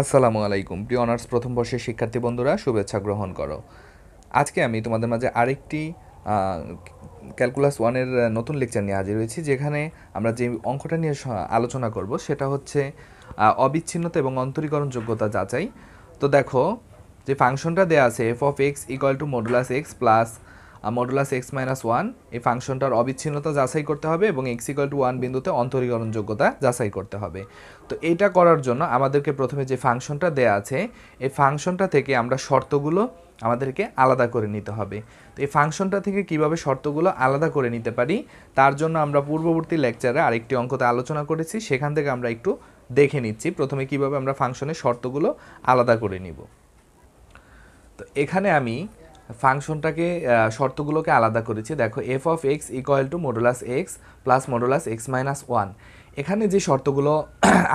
আসসালামু আলাইকুম প্রিয় অনার্স প্রথম বর্ষের শিক্ষার্থী বন্ধুরা, শুভেচ্ছা গ্রহণ করো। আজকে আমি তোমাদের মাঝে আরেকটি ক্যালকুলাস 1 এর নতুন লেকচার নিয়ে হাজির হয়েছি, যেখানে আমরা যে অঙ্কটা নিয়ে আলোচনা করব সেটা হচ্ছে অবিচ্ছিন্নতা এবং অন্তরীকরণ যোগ্যতা যাচাই। তো দেখো, যে ফাংশনটা দেয়া আছে F of x equal to modulus x plus modulus x minus one, এই ফাংশনটার অবিচ্ছিন্নতা যাচাই করতে হবে এবং এক্স ইকুয়াল টু ওয়ান বিন্দুতে অন্তরীকরণ যোগ্যতা যাচাই করতে হবে। তো এটা করার জন্য আমাদেরকে প্রথমে যে ফাংশনটা দেয়া আছে এই ফাংশনটা থেকে আমরা শর্তগুলো আমাদেরকে আলাদা করে নিতে হবে। তো এই ফাংশনটা থেকে কিভাবে শর্তগুলো আলাদা করে নিতে পারি তার জন্য আমরা পূর্ববর্তী লেকচারে আরেকটি অঙ্কতে আলোচনা করেছি, সেখান থেকে আমরা একটু দেখে নিচ্ছি প্রথমে কিভাবে আমরা ফাংশনের শর্তগুলো আলাদা করে নিব। তো এখানে আমি ফাংশনটাকে শর্তগুলোকে আলাদা করেছি। দেখো F of x equal to modulus x plus modulus x minus one, এখানে যে শর্তগুলো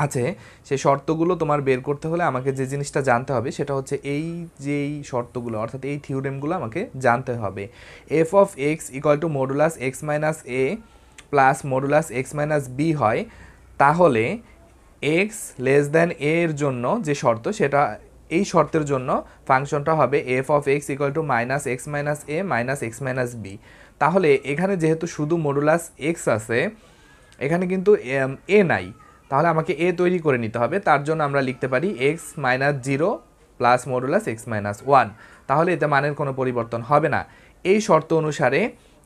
আছে সেই শর্তগুলো তোমার বের করতে হলে আমাকে যে জিনিসটা জানতে হবে সেটা হচ্ছে এই যেই শর্তগুলো অর্থাৎ এই থিওরেমগুলো আমাকে জানতে হবে। F of x equal to modulus x minus A plus modulus x minus B হয়, তাহলে এক্স লেস দ্যান এর জন্য যে শর্ত সেটা এই শর্তের জন্য ফাংশনটা হবে F of x equal to minus x minus A minus x minus B. তাহলে এখানে যেহেতু শুধু মডুলাস এক্স আছে, এখানে কিন্তু এ নাই, তাহলে আমাকে এ তৈরি করে নিতে হবে। তার জন্য আমরা লিখতে পারি x minus zero plus modulus x minus one, তাহলে এতে মানের কোনো পরিবর্তন হবে না। এই শর্ত অনুসারে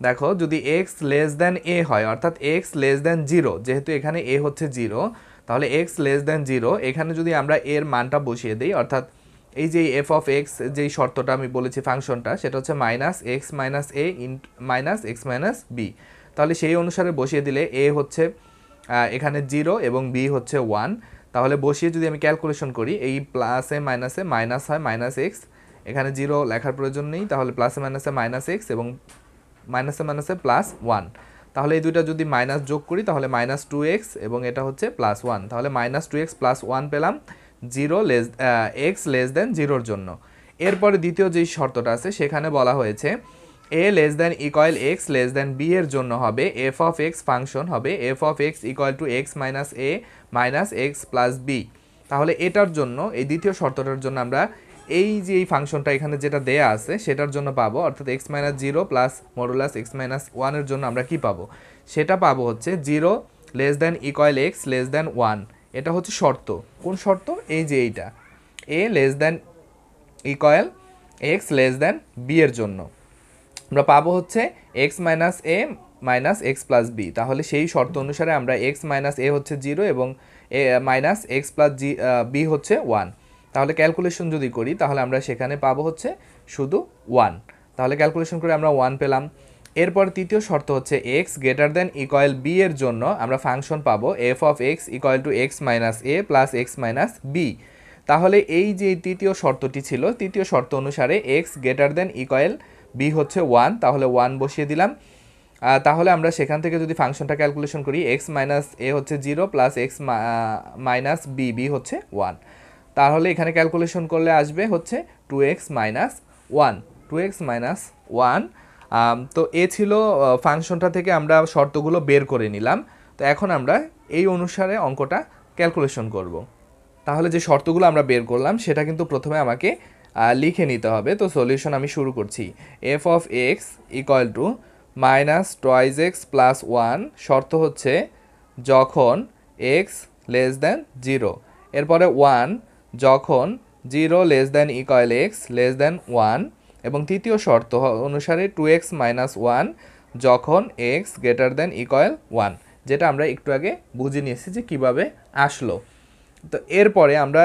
দেখো যদি এক্স লেস দ্যান এ হয় অর্থাৎ এক্স লেস দ্যান জিরো, যেহেতু এখানে এ হচ্ছে জিরো, তাহলে এক্স লেস দ্যান জিরো এখানে যদি আমরা এর মানটা বসিয়ে দিই অর্থাৎ এই যে এফ অফ এক্স যেই শর্তটা আমি বলেছি ফাংশনটা সেটা হচ্ছে মাইনাস এক্স মাইনাস এ মাইনাস এক্স মাইনাস বি, তাহলে সেই অনুসারে বসিয়ে দিলে এ হচ্ছে এখানে জিরো এবং বি হচ্ছে ওয়ান। তাহলে বসিয়ে যদি আমি ক্যালকুলেশন করি এই প্লাসে মাইনাসে মাইনাস হয় মাইনাস এক্স, এখানে জিরো লেখার প্রয়োজন নেই, তাহলে প্লাসে মাইনাসে মাইনাস এক্স এবং মাইনাসে মাইনাসে প্লাস ওয়ান, তাহলে এই দুইটা যদি মাইনাস যোগ করি তাহলে মাইনাস টু এক্স এবং এটা হচ্ছে প্লাস ওয়ান, তাহলে minus two x plus one পেলাম zero less x less than জিরোর জন্য। এরপরে দ্বিতীয় যেই শর্তটা আছে সেখানে বলা হয়েছে এ less than equal x less than B এর জন্য হবে এফ অফ এক্স ফাংশন হবে F of x equal to x minus A minus x plus B. তাহলে এটার জন্য এই দ্বিতীয় শর্তটার জন্য আমরা এই যে এই ফাংশনটা এখানে যেটা দেয়া আছে সেটার জন্য পাবো অর্থাৎ x minus zero plus modulus x minus ওয়ানের জন্য আমরা কি পাবো সেটা পাবো হচ্ছে zero less than equal x less than one. এটা হচ্ছে শর্ত, কোন শর্ত? এই যে এইটা এ less than equal x less than B এর জন্য আমরা পাবো হচ্ছে এক্স মাইনাস এ মাইনাস এক্স প্লাস বি। তাহলে সেই শর্ত অনুসারে আমরা এক্স মাইনাস এ হচ্ছে জিরো এবং এ মাইনাস এক্স প্লাস বি হচ্ছে ওয়ান, তাহলে ক্যালকুলেশন যদি করি তাহলে আমরা সেখানে পাবো হচ্ছে শুধু ওয়ান, তাহলে ক্যালকুলেশন করে আমরা ওয়ান পেলাম। এরপর তৃতীয় শর্ত হচ্ছে x greater than equal B এর জন্য আমরা ফাংশন পাবো F of x equal to x minus A plus x minus B. তাহলে এই যে তৃতীয় শর্তটি ছিল তৃতীয় শর্ত অনুসারে x greater than equal B হচ্ছে ওয়ান, তাহলে ওয়ান বসিয়ে দিলাম। তাহলে আমরা সেখান থেকে যদি ফাংশনটা ক্যালকুলেশন করি এক্স মাইনাস এ হচ্ছে zero plus x minus B B হচ্ছে ওয়ান, তাহলে এখানে ক্যালকুলেশন করলে আসবে হচ্ছে two x minus one two x minus one. তো এ ছিল ফাংশনটা থেকে আমরা শর্তগুলো বের করে নিলাম। তো এখন আমরা এই অনুসারে অঙ্কটা ক্যালকুলেশন করব। তাহলে যে শর্তগুলো আমরা বের করলাম সেটা কিন্তু প্রথমে আমাকে লিখে নিতে হবে। তো সলিউশন আমি শুরু করছি। F of x equal to minus twice x plus one, শর্ত হচ্ছে যখন এক্স লেস দ্যান জিরো, এরপরে ওয়ান যখন zero less than equal x less than one, এবং তৃতীয় শর্ত অনুসারে টু এক্স মাইনাস ওয়ান যখন x greater than equal one, যেটা আমরা একটু আগে বুঝে নিয়েছি যে কীভাবে আসলো। তো এরপরে আমরা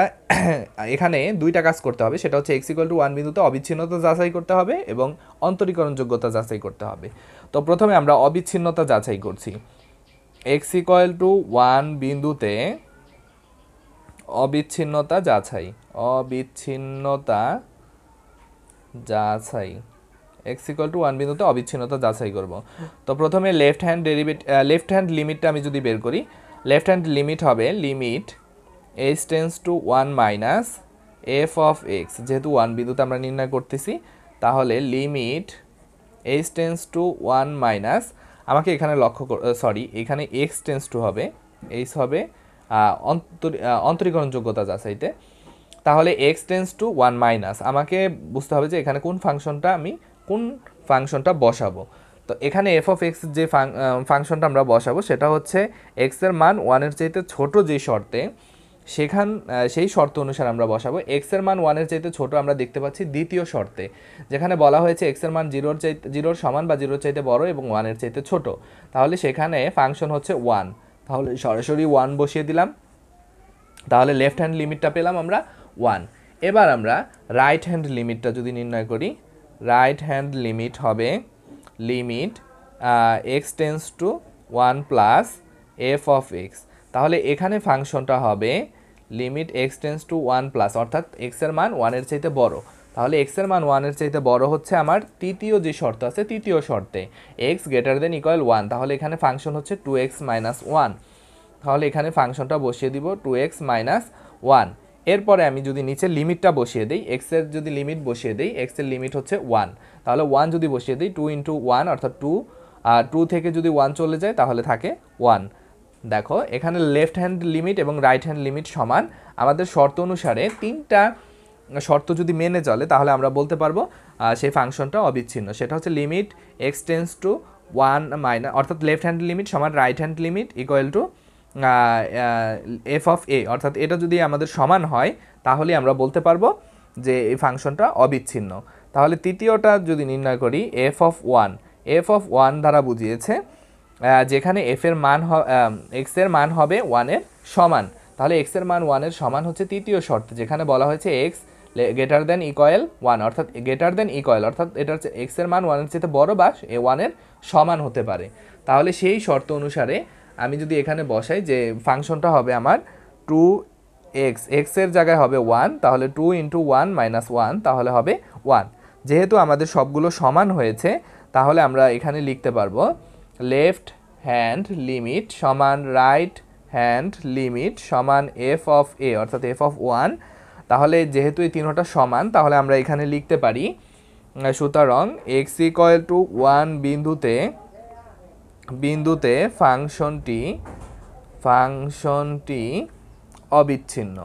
এখানে দুইটা কাজ করতে হবে, সেটা হচ্ছে এক্স ইকুয়াল টু ওয়ান বিন্দুতে অবিচ্ছিন্নতা যাচাই করতে হবে এবং অন্তরীকরণ যোগ্যতা যাচাই করতে হবে। তো প্রথমে আমরা অবিচ্ছিন্নতা যাচাই করছি। এক্স ইকুয়াল টু ওয়ান বিন্দুতে অবিচ্ছিন্নতা যাচাই, এক্স ইকুয়াল টু ওয়ান বিন্দুতে অবিচ্ছিন্নতা যাচাই করব। তো প্রথমে লেফট হ্যান্ড লিমিটটা আমি যদি বের করি, লেফট হ্যান্ড লিমিট হবে limit H tends to one minus F of x, যেহেতু ওয়ান বিন্দুতে আমরা নির্ণয় করতেছি তাহলে limit H tends to one minus, আমাকে এখানে এখানে এক্স টেন্ডস টু হবে এইচ হবে অন্তরীকরণ যোগ্যতা যাচাইতে, তাহলে x টেন্ডস টু 1 মাইনাস আমাকে বুঝতে হবে যে এখানে কোন ফাংশনটা বসাবো। তো এখানে f of x যে ফাংশনটা আমরা বসাবো সেটা হচ্ছে x এর মান 1 এর চাইতে ছোট যে শর্তে সেই শর্ত অনুসারে আমরা বসাবো। x এর মান 1 এর চাইতে ছোট আমরা দেখতে পাচ্ছি দ্বিতীয় শর্তে, যেখানে বলা হয়েছে x এর মান 0 এর সমান বা 0 এর চাইতে বড় এবং 1 এর চাইতে ছোট। তাহলে সেখানে ফাংশন হচ্ছে 1, তাহলে সরাসরি 1 বসিয়ে দিলাম, তাহলে লেফট হ্যান্ড লিমিটটা পেলাম আমরা 1। এবার আমরা রাইট হ্যান্ড লিমিটটা যদি নির্ণয় করি, রাইট হ্যান্ড লিমিট হবে limit x tends to 1 plus f of x। তাহলে এখানে ফাংশনটা হবে limit x tends to 1 plus, অর্থাৎ x এর মান 1 এর চাইতে বড়। তাহলে x এর মান 1 এর চাইতে বড় হচ্ছে আমার তৃতীয় যে শর্ত আছে, তৃতীয় শর্তে x গ্রেটার দেন ইকুয়াল 1। তাহলে এখানে ফাংশন হচ্ছে 2x মাইনাস 1, তাহলে এখানে ফাংশনটা বসিয়ে দিব 2x মাইনাস 1। এরপরে আমি যদি নিচে লিমিটটা বসিয়ে দিই, x এর যদি লিমিট বসিয়ে দিই, x এর লিমিট হচ্ছে 1, তাহলে 1 যদি বসিয়ে দিই 2 ইন্টু 1 অর্থাৎ 2, আর 2 থেকে যদি 1 চলে যায় তাহলে থাকে 1। দেখো এখানে লেফট হ্যান্ড লিমিট এবং রাইট হ্যান্ড লিমিট সমান। আমাদের শর্ত অনুসারে তিনটা শর্ত যদি মেনে চলে তাহলে আমরা বলতে পারবো সেই ফাংশনটা অবিচ্ছিন্ন। সেটা হচ্ছে limit x tends to 1 minus অর্থাৎ লেফট হ্যান্ড লিমিট সমান right hand limit equal to f of a, অর্থাৎ এটা যদি আমাদের সমান হয় তাহলে আমরা বলতে পারবো যে এই ফাংশনটা অবিচ্ছিন্ন। তাহলে তৃতীয়টা যদি নির্ণয় করি f of 1, f of 1 দ্বারা বুঝিয়েছে যেখানে x এর মান হবে 1 এর সমান। তাহলে x এর মান 1 এর সমান হচ্ছে তৃতীয় শর্ত, যেখানে বলা হয়েছে x গ্রেটার দ্যান ইকুয়াল 1 অর্থাৎ গ্রেটার দ্যান ইকুয়াল অর্থাৎ এটা x এর মান 1 এর চেয়ে বড় বা 1 এর সমান হতে পারে। তাহলে সেই শর্ত অনুসারে আমি যদি এখানে বসাই যে ফাংশনটা হবে আমার 2x, x এর জায়গায় হবে 1, তাহলে 2 ইন্টু 1 মাইনাস 1 তাহলে হবে 1। যেহেতু আমাদের সবগুলো সমান হয়েছে তাহলে আমরা এখানে লিখতে পারবো লেফট হ্যান্ড লিমিট সমান রাইট হ্যান্ড লিমিট সমান f অফ a অর্থাৎ f অফ 1। তাহলে যেহেতু এই তিনটা সমান তাহলে আমরা এখানে লিখতে পারি সুতরাং x ইকুয়াল টু 1 বিন্দুতে ফাংশনটি অবিচ্ছিন্ন।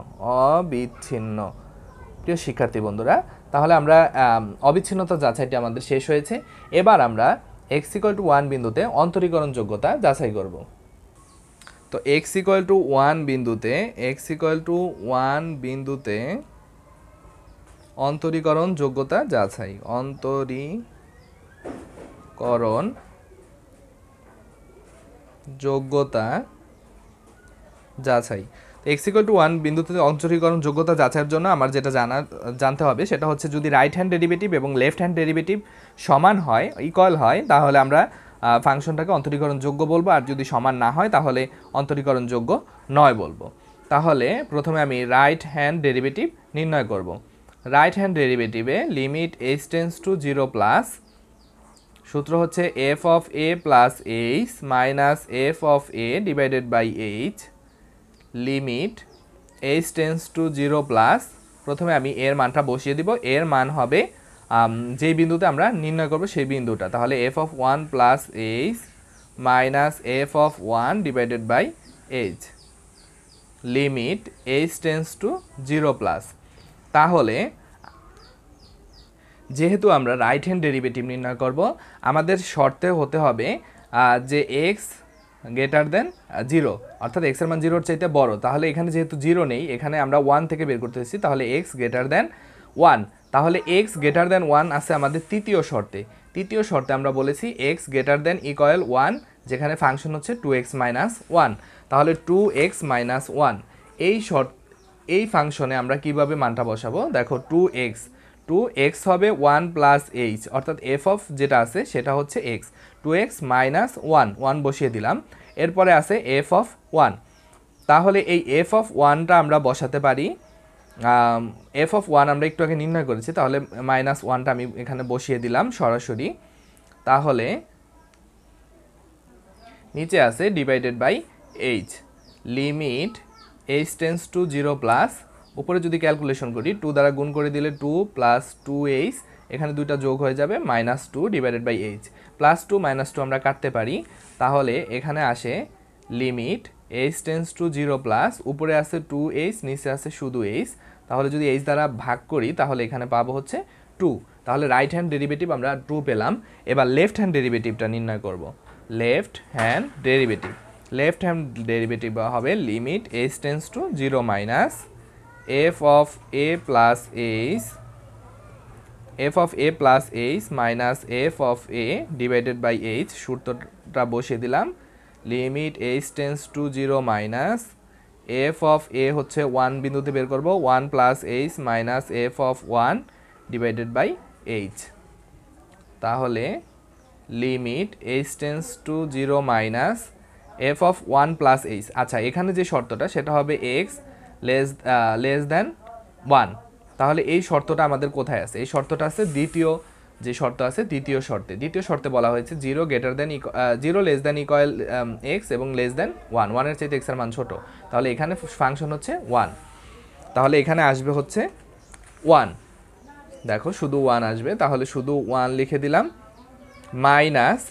প্রিয় শিক্ষার্থী বন্ধুরা, তাহলে আমরা অবিচ্ছিন্নতা যাচাইটি আমাদের শেষ হয়েছে। এবার আমরা x ইকুয়াল টু 1 বিন্দুতে অন্তরীকরণ যোগ্যতা যাচাই করব। তো x ইকুয়াল টু 1 বিন্দুতে অন্তরীকরণ যোগ্যতা যাচাই x ইকুয়াল টু 1 বিন্দুতে অন্তরীকরণ যোগ্যতা যাচাইয়ের জন্য আমার যেটা জানতে হবে সেটা হচ্ছে যদি রাইট হ্যান্ড ডেরিভেটিভ এবং লেফট হ্যান্ড ডেরিভেটিভ সমান হয়, ইকুয়াল হয়, তাহলে আমরা ফাংশনটাকে অন্তরীকরণ যোগ্য বলবো, আর যদি সমান না হয় তাহলে অন্তরীকরণ যোগ্য নয় বলবো। তাহলে প্রথমে আমি রাইট হ্যান্ড ডেরিভেটিভ নির্ণয় করব। রাইট হ্যান্ড ডেরিভেটিভে limit h tends to 0 plus, সূত্র হচ্ছে f of a plus h minus f of a divided by h, limit h tends to 0 plus. প্রথমে আমি এর মানটা বসিয়ে দিব, এর মান হবে যেই বিন্দুতে আমরা নির্ণয় করব সেই বিন্দুটা, তাহলে f of 1 plus h minus f of 1 divided by h, limit h tends to 0 plus. তাহলে যেহেতু আমরা রাইট হ্যান্ড ডেরিভেটিভ নির্ণয় করব, আমাদের শর্তে হতে হবে যে x গ্রেটার দেন 0 অর্থাৎ x এর মান 0 এর চাইতে বড়। তাহলে এখানে যেহেতু 0 নেই, এখানে আমরা 1 থেকে বের করতে হয়েছি, তাহলে x গ্রেটার দেন 1। তাহলে x গ্রেটার দেন 1 আছে আমাদের তৃতীয় শর্তে। তৃতীয় শর্তে আমরা বলেছি x গ্রেটার দেন ইকুয়াল 1, যেখানে ফাংশন হচ্ছে 2x মাইনাস 1। তাহলে 2x মাইনাস 1 এই ফাংশনে আমরা কিভাবে মানটা বসাবো? দেখো 2x হবে 1 প্লাস h অর্থাৎ f অফ যেটা আছে সেটা হচ্ছে x, 2x মাইনাস 1 বসিয়ে দিলাম। এরপরে আছে f অফ 1, তাহলে এই f অফ 1টা আমরা বসাতে পারি, f অফ 1 আমরা একটু আগে নির্ণয় করেছি, তাহলে মাইনাস 1টা আমি এখানে বসিয়ে দিলাম সরাসরি। তাহলে নিচে আছে divided by h, limit h tends to 0 plus, উপরে যদি ক্যালকুলেশন করি 2 দ্বারা গুণ করে দিলে 2 প্লাস 2h, এখানে দুইটা যোগ হয়ে যাবে minus 2 divided by h, plus 2 minus 2 আমরা কাটতে পারি। তাহলে এখানে আসে limit h tends to 0 plus উপরে আছে 2h নিচে আছে শুধু h তাহলে যদি h দ্বারা ভাগ করি তাহলে এখানে পাবো হচ্ছে 2 তাহলে রাইট হ্যান্ড ডেরিভেটিভ আমরা 2 পেলাম এবার লেফট হ্যান্ড ডেরিভেটিভটা নির্ণয় করব লেফট হ্যান্ড ডেরিভেটিভ হবে limit h tends to 0 minus f of a plus h minus f of a divided by h সূত্রটা বসিয়ে দিলাম Limit h tends to 0 minus f of a হচ্ছে 1 বিন্দুতে বের করব 1 plus h minus f of 1 divided by h তাহলে limit h tends to 0 minus f of 1 plus h আচ্ছা এখানে যে শর্তটা সেটা হবে x less than 1 তাহলে এই শর্তটা আমাদের কোথায় আছে এই শর্তটা আছে দ্বিতীয় যে শর্ত আছে দ্বিতীয় শর্তে বলা হয়েছে 0 less than equal x এবং less than 1 1 এর চাইতে x এর মান ছোট তাহলে এখানে ফাংশন হচ্ছে 1 তাহলে এখানে আসবে হচ্ছে 1 দেখো শুধু 1 আসবে তাহলে শুধু 1 লিখে দিলাম মাইনাস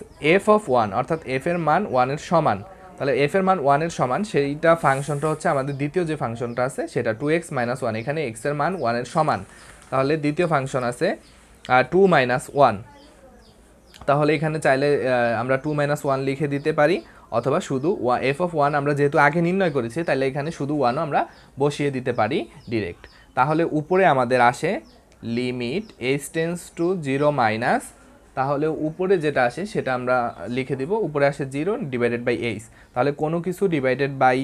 f of 1 অর্থাৎ f এর মান 1 এর সমান তাহলে f এর মান 1 এর সমান সেইটা ফাংশনটা হচ্ছে আমাদের দ্বিতীয় যে ফাংশনটা আছে সেটা 2x - 1 এখানে x এর মান 1 এর সমান তাহলে দ্বিতীয় ফাংশন আছে 2 minus 1 তাহলে এখানে চাইলে আমরা 2 minus 1 লিখে দিতে পারি অথবা শুধু f of 1 আমরা যেহেতু আগে নির্ণয় করেছি তাহলে এখানে শুধু 1 আমরা বসিয়ে দিতে পারি ডাইরেক্ট তাহলে উপরে আমাদের আসে limit h tends to 0 minus তাহলে উপরে যেটা আসে সেটা আমরা লিখে দিব উপরে আসে 0 divided by h তাহলে কোনো কিছু divided by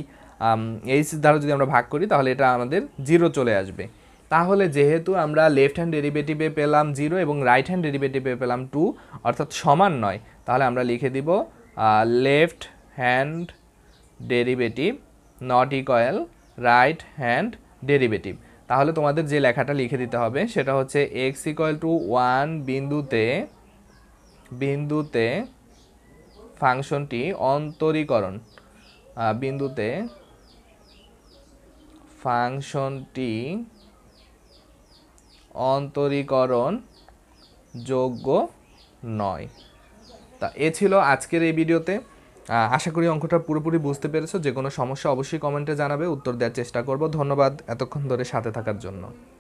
h দ্বারা যদি আমরা ভাগ করি তাহলে এটা আমাদের 0 চলে আসবে তাহলে যেহেতু আমরা লেফট হ্যান্ড ডেরিভেটিভে পেলাম 0 এবং রাইট হ্যান্ড ডেরিভেটিভে পেলাম 2 অর্থাৎ সমান নয় তাহলে আমরা লিখে দিব left hand derivative not equal right hand derivative তাহলে তোমাদের যে লেখাটা লিখে দিতে হবে সেটা হচ্ছে x ইকুয়াল টু 1 বিন্দুতে ফাংশনটি অন্তরীকরণ যোগ্য নয় তা এ ছিল আজকের এই ভিডিওতে আশা করি অঙ্কটা পুরোপুরি বুঝতে পেরেছো যে কোনো সমস্যা অবশ্যই কমেন্টে জানাবে উত্তর দেওয়ার চেষ্টা করব ধন্যবাদ এতক্ষণ ধরে সাথে থাকার জন্য